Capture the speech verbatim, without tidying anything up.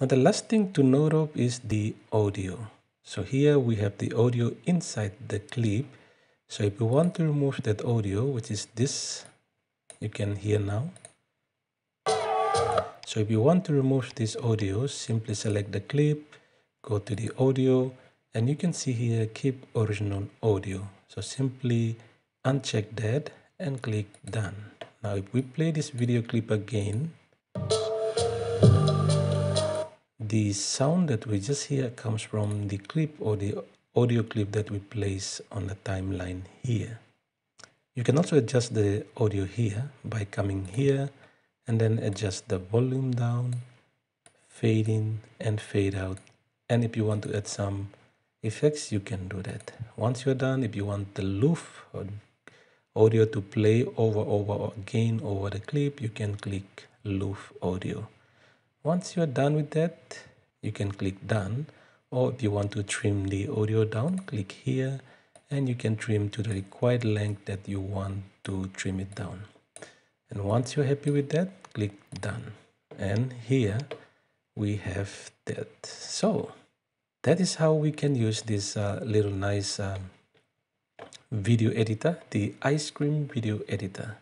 Now the last thing to note of is the audio. So here we have the audio inside the clip. So if you want to remove that audio, which is this, you can hear now. So if you want to remove this audio, simply select the clip, go to the audio, and you can see here, keep original audio. So simply uncheck that and click done. Now if we play this video clip again, the sound that we just hear comes from the clip or the audio clip that we place on the timeline here. You can also adjust the audio here by coming here and then adjust the volume down, fade in and fade out. And if you want to add some effects, you can do that. Once you're done, if you want the loop or audio to play over over or again over the clip, you can click loop audio. Once you're done with that, you can click done. Or if you want to trim the audio down, click here and you can trim to the required length that you want to trim it down. And once you're happy with that, click done. And here we have that. So that is how we can use this uh, little nice um, video editor, the Ice Cream Video Editor.